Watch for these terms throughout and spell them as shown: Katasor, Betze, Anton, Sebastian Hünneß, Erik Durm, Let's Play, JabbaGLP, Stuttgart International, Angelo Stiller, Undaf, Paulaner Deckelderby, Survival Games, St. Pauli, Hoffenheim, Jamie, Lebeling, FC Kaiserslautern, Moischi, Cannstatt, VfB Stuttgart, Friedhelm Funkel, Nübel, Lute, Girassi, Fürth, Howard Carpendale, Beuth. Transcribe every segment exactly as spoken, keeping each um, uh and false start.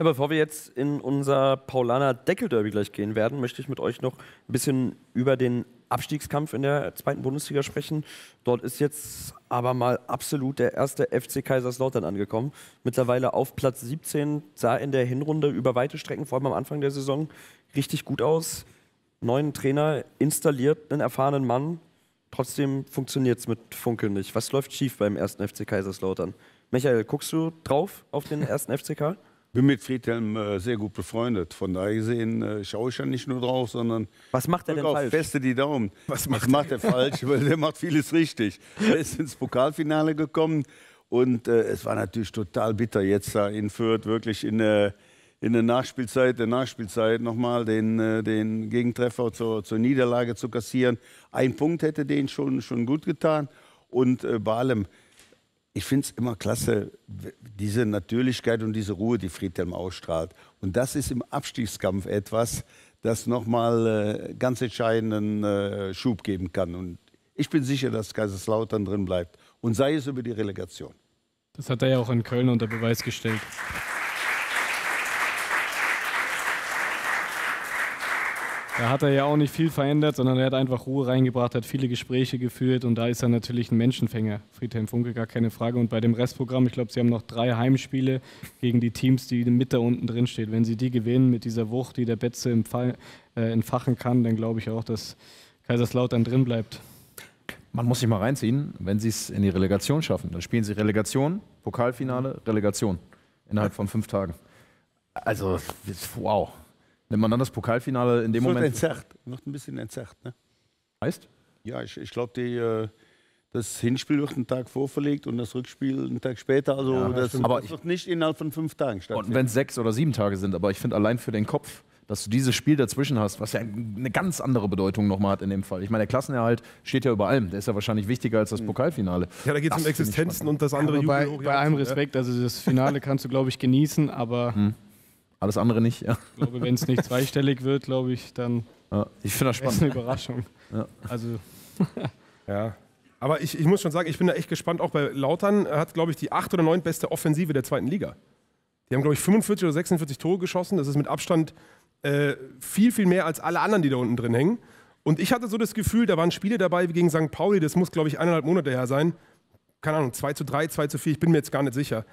Ja, bevor wir jetzt in unser Paulaner Deckelderby gleich gehen werden, möchte ich mit euch noch ein bisschen über den Abstiegskampf in der zweiten Bundesliga sprechen. Dort ist jetzt aber mal absolut der erste F C Kaiserslautern angekommen. Mittlerweile auf Platz siebzehn, sah in der Hinrunde über weite Strecken, vor allem am Anfang der Saison, richtig gut aus. Neuen Trainer installiert, einen erfahrenen Mann. Trotzdem funktioniert es mit Funkel nicht. Was läuft schief beim ersten F C Kaiserslautern? Michael, guckst du drauf auf den ersten F C K? Ich bin mit Friedhelm äh, sehr gut befreundet. Von daher gesehen äh, schaue ich ja nicht nur drauf, sondern was macht er denn falsch? Feste die Daumen. Was macht, was macht er falsch? Weil der macht vieles richtig. Er ist ins Pokalfinale gekommen und äh, es war natürlich total bitter, jetzt da in Fürth wirklich in der, in der Nachspielzeit, der Nachspielzeit nochmal den, den Gegentreffer zur, zur Niederlage zu kassieren. Ein Punkt hätte den schon, schon gut getan und äh, bei allem. Ich finde es immer klasse, diese Natürlichkeit und diese Ruhe, die Friedhelm ausstrahlt. Und das ist im Abstiegskampf etwas, das nochmal äh, ganz entscheidenden äh, Schub geben kann. Und ich bin sicher, dass Kaiserslautern drin bleibt. Und sei es über die Relegation. Das hat er ja auch in Köln unter Beweis gestellt. Da hat er ja auch nicht viel verändert, sondern er hat einfach Ruhe reingebracht, hat viele Gespräche geführt und da ist er natürlich ein Menschenfänger. Friedhelm Funkel, gar keine Frage. Und bei dem Restprogramm, ich glaube, sie haben noch drei Heimspiele gegen die Teams, die mit da unten drin stehen. Wenn sie die gewinnen mit dieser Wucht, die der Betze im Fall, äh, entfachen kann, dann glaube ich auch, dass Kaiserslautern drin bleibt. Man muss sich mal reinziehen, wenn sie es in die Relegation schaffen. Dann spielen sie Relegation, Pokalfinale, Relegation innerhalb von fünf Tagen. Also, wow. Wenn man dann das Pokalfinale in dem Moment... Entzerrt. Wird ein bisschen entzerrt, ne? Heißt? Ja, ich, ich glaube, das Hinspiel wird einen Tag vorverlegt und das Rückspiel einen Tag später. Also ja, das, das, aber das wird nicht innerhalb von fünf Tagen stattfinden. Und wenn es sechs oder sieben Tage sind, aber ich finde allein für den Kopf, dass du dieses Spiel dazwischen hast, was ja eine ganz andere Bedeutung nochmal hat in dem Fall. Ich meine, der Klassenerhalt steht ja über allem. Der ist ja wahrscheinlich wichtiger als das Pokalfinale. Ja, da geht es um Existenzen und das andere... Ja, bei, bei allem Respekt, also das Finale kannst du, glaube ich, genießen, aber... Hm. Alles andere nicht, ja. Ich glaube, wenn es nicht zweistellig wird, glaube ich, dann ja, ich finde das spannend. Ist eine Überraschung. Ja. Also. Ja. Aber ich, ich muss schon sagen, ich bin da echt gespannt, auch bei Lautern hat, glaube ich, die acht oder neun beste Offensive der zweiten Liga. Die haben, glaube ich, fünfundvierzig oder sechsundvierzig Tore geschossen. Das ist mit Abstand äh, viel, viel mehr als alle anderen, die da unten drin hängen. Und ich hatte so das Gefühl, da waren Spiele dabei wie gegen Sankt Pauli, das muss, glaube ich, eineinhalb Monate her sein. Keine Ahnung, zwei zu drei, zwei zu vier, ich bin mir jetzt gar nicht sicher.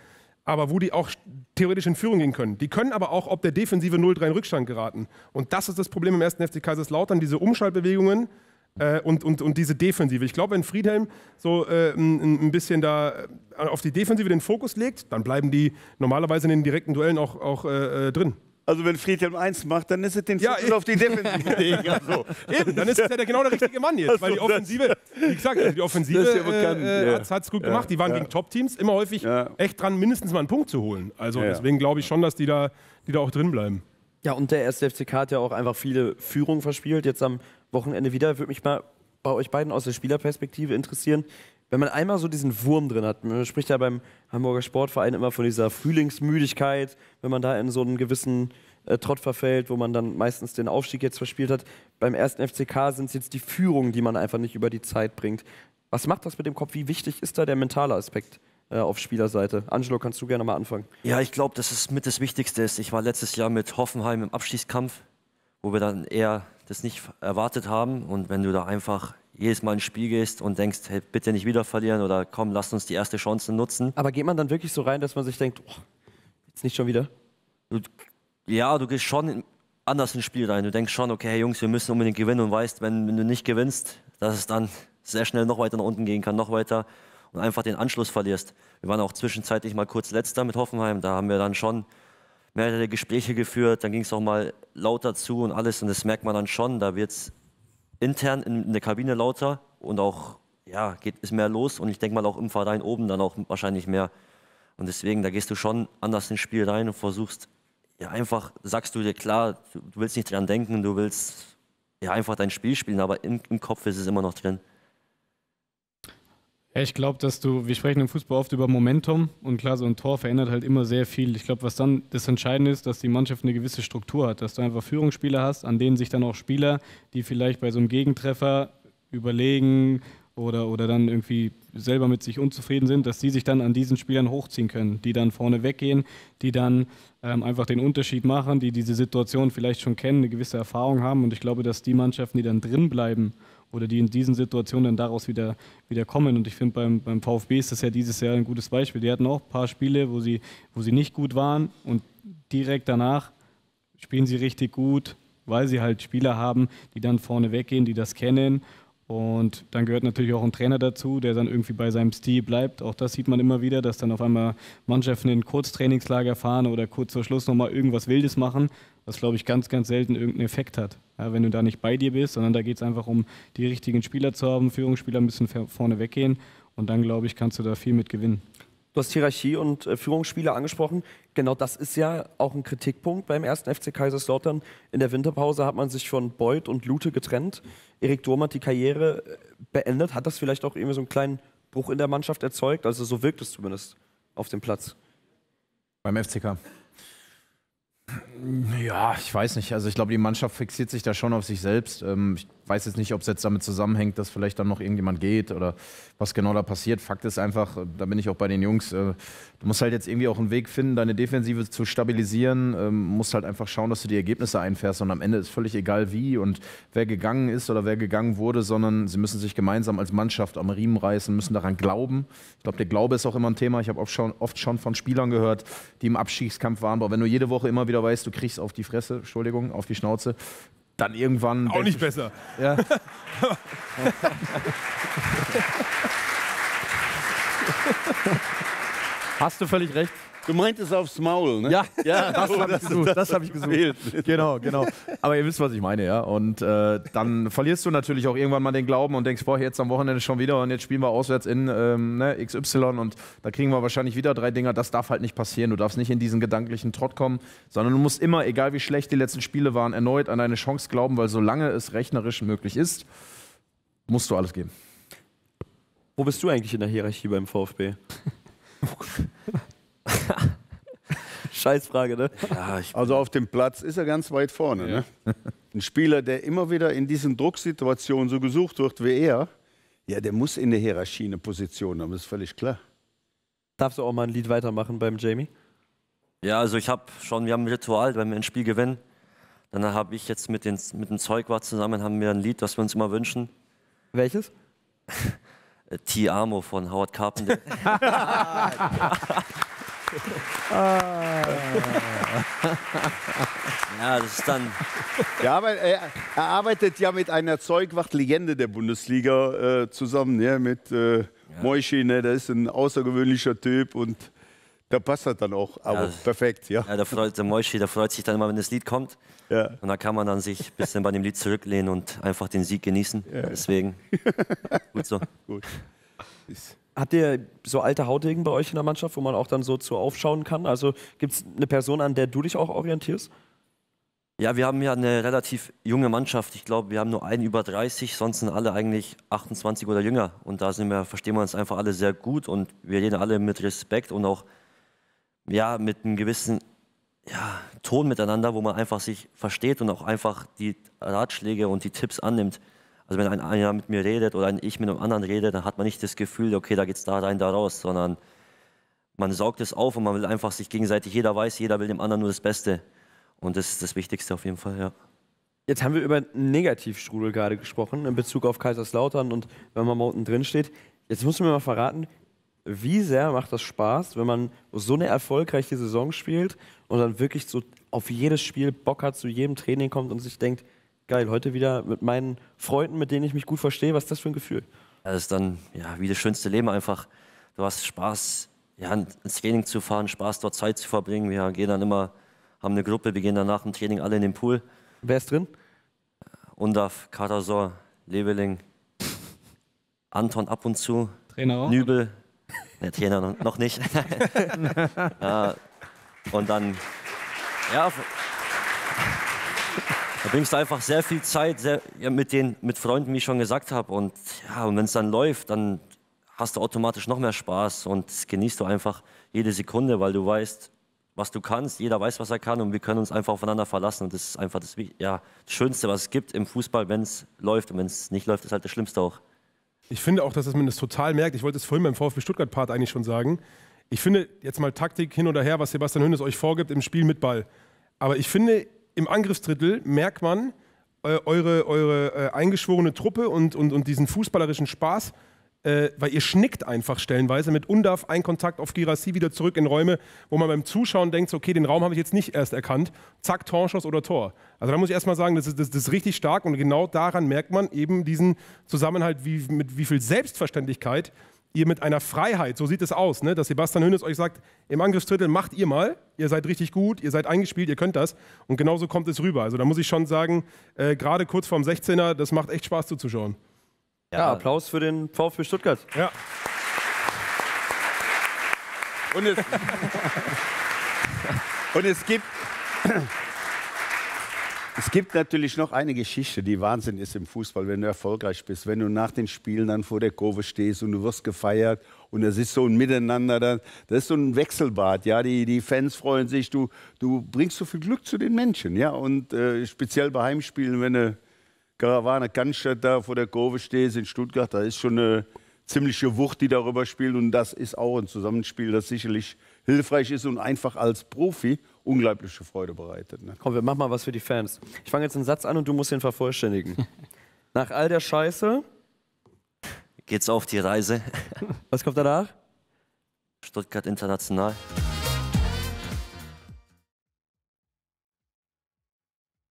Aber wo die auch theoretisch in Führung gehen können. Die können aber auch ob der Defensive null drei in Rückstand geraten. Und das ist das Problem im ersten F C Kaiserslautern, diese Umschaltbewegungen äh, und, und, und diese Defensive. Ich glaube, wenn Friedhelm so äh, ein, ein bisschen da auf die Defensive den Fokus legt, dann bleiben die normalerweise in den direkten Duellen auch, auch äh, drin. Also wenn Friedhelm eins macht, dann ist es den Fokus ja, auf die Defensive legen. Also. Eben, dann ist es ja genau der richtige Mann jetzt, weil die Offensive, wie gesagt, also die Offensive ja äh, ja. hat es gut ja. gemacht. Die waren ja. gegen Top-Teams immer häufig ja. echt dran, mindestens mal einen Punkt zu holen. Also ja. deswegen glaube ich schon, dass die da, die da auch drin bleiben. Ja, und der erste F C K hat ja auch einfach viele Führungen verspielt. Jetzt am Wochenende wieder. Würde mich mal bei euch beiden aus der Spielerperspektive interessieren. Wenn man einmal so diesen Wurm drin hat, man spricht ja beim Hamburger Sportverein immer von dieser Frühlingsmüdigkeit, wenn man da in so einen gewissen äh, Trott verfällt, wo man dann meistens den Aufstieg jetzt verspielt hat. Beim ersten F C K sind es jetzt die Führungen, die man einfach nicht über die Zeit bringt. Was macht das mit dem Kopf? Wie wichtig ist da der mentale Aspekt äh, auf Spielerseite? Angelo, kannst du gerne mal anfangen. Ja, ich glaube, dass es mit das Wichtigste ist. Ich war letztes Jahr mit Hoffenheim im Abstiegskampf, wo wir dann eher das nicht erwartet haben. Und wenn du da einfach jedes Mal ins Spiel gehst und denkst, hey, bitte nicht wieder verlieren oder komm, lasst uns die erste Chance nutzen. Aber geht man dann wirklich so rein, dass man sich denkt, oh, jetzt nicht schon wieder? Du, ja, du gehst schon anders ins Spiel rein. Du denkst schon, okay, hey Jungs, wir müssen unbedingt gewinnen und weißt, wenn, wenn du nicht gewinnst, dass es dann sehr schnell noch weiter nach unten gehen kann, noch weiter und einfach den Anschluss verlierst. Wir waren auch zwischenzeitlich mal kurz Letzter mit Hoffenheim, da haben wir dann schon mehrere Gespräche geführt, dann ging es auch mal lauter zu und alles und das merkt man dann schon, da wird es intern in der Kabine lauter und auch, ja, geht, ist mehr los und ich denke mal auch im Verein oben dann auch wahrscheinlich mehr. Und deswegen, da gehst du schon anders ins Spiel rein und versuchst, ja einfach, sagst du dir klar, du willst nicht dran denken, du willst ja einfach dein Spiel spielen, aber im, im Kopf ist es immer noch drin. Ja, ich glaube, dass du, wir sprechen im Fußball oft über Momentum und klar, so ein Tor verändert halt immer sehr viel. Ich glaube, was dann das Entscheidende ist, dass die Mannschaft eine gewisse Struktur hat, dass du einfach Führungsspieler hast, an denen sich dann auch Spieler, die vielleicht bei so einem Gegentreffer überlegen oder, oder dann irgendwie selber mit sich unzufrieden sind, dass sie sich dann an diesen Spielern hochziehen können, die dann vorne weggehen, die dann ähm, einfach den Unterschied machen, die diese Situation vielleicht schon kennen, eine gewisse Erfahrung haben. Und ich glaube, dass die Mannschaften, die dann drin bleiben oder die in diesen Situationen dann daraus wieder, wieder kommen. Und ich finde, beim, beim VfB ist das ja dieses Jahr ein gutes Beispiel. Die hatten auch ein paar Spiele, wo sie, wo sie nicht gut waren, und direkt danach spielen sie richtig gut, weil sie halt Spieler haben, die dann vorne weggehen, die das kennen. Und dann gehört natürlich auch ein Trainer dazu, der dann irgendwie bei seinem Stil bleibt. Auch das sieht man immer wieder, dass dann auf einmal Mannschaften in Kurztrainingslager fahren oder kurz vor Schluss nochmal irgendwas Wildes machen, was, glaube ich, ganz, ganz selten irgendeinen Effekt hat. Ja, wenn du da nicht bei dir bist, sondern da geht es einfach um die richtigen Spieler zu haben, Führungsspieler müssen vorne weggehen, und dann, glaube ich, kannst du da viel mit gewinnen. Du hast Hierarchie und äh, Führungsspieler angesprochen. Genau das ist ja auch ein Kritikpunkt beim ersten F C Kaiserslautern. In der Winterpause hat man sich von Beuth und Lute getrennt. Erik Durm hat die Karriere beendet. Hat das vielleicht auch irgendwie so einen kleinen Bruch in der Mannschaft erzeugt? Also so wirkt es zumindest auf dem Platz. Beim F C K? Ja, ich weiß nicht. Also ich glaube, die Mannschaft fixiert sich da schon auf sich selbst. Ähm, ich weiß jetzt nicht, ob es jetzt damit zusammenhängt, dass vielleicht dann noch irgendjemand geht oder was genau da passiert. Fakt ist einfach, da bin ich auch bei den Jungs, äh, du musst halt jetzt irgendwie auch einen Weg finden, deine Defensive zu stabilisieren. Ähm, musst halt einfach schauen, dass du die Ergebnisse einfährst, und am Ende ist völlig egal wie und wer gegangen ist oder wer gegangen wurde, sondern sie müssen sich gemeinsam als Mannschaft am Riemen reißen, müssen daran glauben. Ich glaube, der Glaube ist auch immer ein Thema. Ich habe oft schon, oft schon von Spielern gehört, die im Abstiegskampf waren, aber wenn du jede Woche immer wieder weißt, du kriegst auf die Fresse, Entschuldigung, auf die Schnauze, dann irgendwann... Auch nicht besser. Ja. Hast du völlig recht. Du meintest aufs Maul, ne? Ja, ja, das habe ich gesucht. Das habe ich gesucht. Genau, genau. Aber ihr wisst, was ich meine, ja. Und äh, dann verlierst du natürlich auch irgendwann mal den Glauben und denkst, boah, jetzt am Wochenende schon wieder und jetzt spielen wir auswärts in ähm, ne, X Y und da kriegen wir wahrscheinlich wieder drei Dinger. Das darf halt nicht passieren. Du darfst nicht in diesen gedanklichen Trott kommen, sondern du musst immer, egal wie schlecht die letzten Spiele waren, erneut an deine Chance glauben, weil solange es rechnerisch möglich ist, musst du alles geben. Wo bist du eigentlich in der Hierarchie beim VfB? Scheißfrage, ne? Ja, also auf dem Platz ist er ganz weit vorne. Ja. Ne? Ein Spieler, der immer wieder in diesen Drucksituationen so gesucht wird wie er, ja, der muss in der Hierarchie eine Position haben, das ist völlig klar. Darfst du auch mal ein Lied weitermachen beim Jamie? Ja, also ich habe schon, wir haben ein Ritual, wenn wir ein Spiel gewinnen, dann habe ich jetzt mit, den, mit dem Zeugwart zusammen, haben wir ein Lied, das wir uns immer wünschen. Welches? Ti Amo von Howard Carpendale. Ah. Ja, das ist dann. Ja, aber er, er arbeitet ja mit einer Zeugwacht-Legende der Bundesliga äh, zusammen, ja, mit äh, ja. Moischi, ne, der ist ein außergewöhnlicher Typ und da passt das dann auch, aber ja, perfekt, ja. Ja, der, freut, der Moischi, der freut sich dann immer, wenn das Lied kommt, ja, und da kann man dann sich ein bisschen bei dem Lied zurücklehnen und einfach den Sieg genießen, ja, deswegen gut so. Gut. Habt ihr so alte Hautegen bei euch in der Mannschaft, wo man auch dann so zu aufschauen kann? Also gibt es eine Person, an der du dich auch orientierst? Ja, wir haben ja eine relativ junge Mannschaft. Ich glaube, wir haben nur einen über dreißig, sonst sind alle eigentlich achtundzwanzig oder jünger. Und da sind wir, verstehen wir uns einfach alle sehr gut und wir reden alle mit Respekt und auch ja, mit einem gewissen ja, Ton miteinander, wo man einfach sich versteht und auch einfach die Ratschläge und die Tipps annimmt. Also wenn ein einer mit mir redet oder ein Ich mit einem anderen redet, dann hat man nicht das Gefühl, okay, da geht's da rein, da raus, sondern man saugt es auf und man will einfach sich gegenseitig, jeder weiß, jeder will dem anderen nur das Beste. Und das ist das Wichtigste auf jeden Fall, ja. Jetzt haben wir über einen Negativstrudel gerade gesprochen in Bezug auf Kaiserslautern und wenn man mal unten drin steht. Jetzt musst du mir mal verraten, wie sehr macht das Spaß, wenn man so eine erfolgreiche Saison spielt und dann wirklich so auf jedes Spiel Bock hat, zu jedem Training kommt und sich denkt, geil, heute wieder mit meinen Freunden, mit denen ich mich gut verstehe. Was ist das für ein Gefühl? Ja, das ist dann ja, wie das schönste Leben einfach. Du hast Spaß, ja, ins Training zu fahren, Spaß, dort Zeit zu verbringen. Wir gehen dann immer, haben eine Gruppe, wir gehen dann nach dem Training alle in den Pool. Wer ist drin? Undaf, Katasor, Lebeling, Anton ab und zu, Trainer auch? Nübel. Ne, Trainer noch nicht. Ja, und dann... Ja, da bringst du einfach sehr viel Zeit sehr, ja, mit, den, mit Freunden, wie ich schon gesagt habe. Und, ja, und wenn es dann läuft, dann hast du automatisch noch mehr Spaß und genießt du einfach jede Sekunde, weil du weißt, was du kannst, jeder weiß, was er kann und wir können uns einfach aufeinander verlassen. Und das ist einfach das, ja, das Schönste, was es gibt im Fußball, wenn es läuft. Und wenn es nicht läuft, ist halt das Schlimmste auch. Ich finde auch, dass das man das total merkt. Ich wollte es vorhin beim VfB Stuttgart-Part eigentlich schon sagen. Ich finde jetzt mal Taktik hin oder her, was Sebastian Hünneß euch vorgibt im Spiel mit Ball. Aber ich finde, im Angriffsdrittel merkt man äh, eure, eure äh, eingeschworene Truppe und, und, und diesen fußballerischen Spaß, äh, weil ihr schnickt einfach stellenweise mit Undaf, ein Kontakt auf Girassi, wieder zurück in Räume, wo man beim Zuschauen denkt, okay, den Raum habe ich jetzt nicht erst erkannt, zack, Torschuss oder Tor. Also da muss ich erstmal sagen, das ist, das, das ist richtig stark und genau daran merkt man eben diesen Zusammenhalt, wie, mit wie viel Selbstverständlichkeit ihr mit einer Freiheit, so sieht es aus, ne? Dass Sebastian Hünneß euch sagt, im Angriffsdrittel macht ihr mal, ihr seid richtig gut, ihr seid eingespielt, ihr könnt das. Und genauso kommt es rüber. Also da muss ich schon sagen, äh, gerade kurz vorm sechzehner, das macht echt Spaß zuzuschauen. Ja, Applaus für den VfB Stuttgart. Ja. Und es, und es gibt... Es gibt natürlich noch eine Geschichte, die Wahnsinn ist im Fußball, wenn du erfolgreich bist. Wenn du nach den Spielen dann vor der Kurve stehst und du wirst gefeiert und das ist so ein Miteinander, das ist so ein Wechselbad. Ja? Die, die Fans freuen sich, du, du bringst so viel Glück zu den Menschen. Ja? Und äh, speziell bei Heimspielen, wenn eine Karawane Cannstatt da vor der Kurve stehst in Stuttgart, da ist schon eine ziemliche Wucht, die darüber spielt. Und das ist auch ein Zusammenspiel, das sicherlich hilfreich ist und einfach als Profi unglaubliche Freude bereitet. Ne? Komm, wir machen mal was für die Fans. Ich fange jetzt einen Satz an und du musst ihn vervollständigen. Nach all der Scheiße geht's auf die Reise. Was kommt danach? Stuttgart International.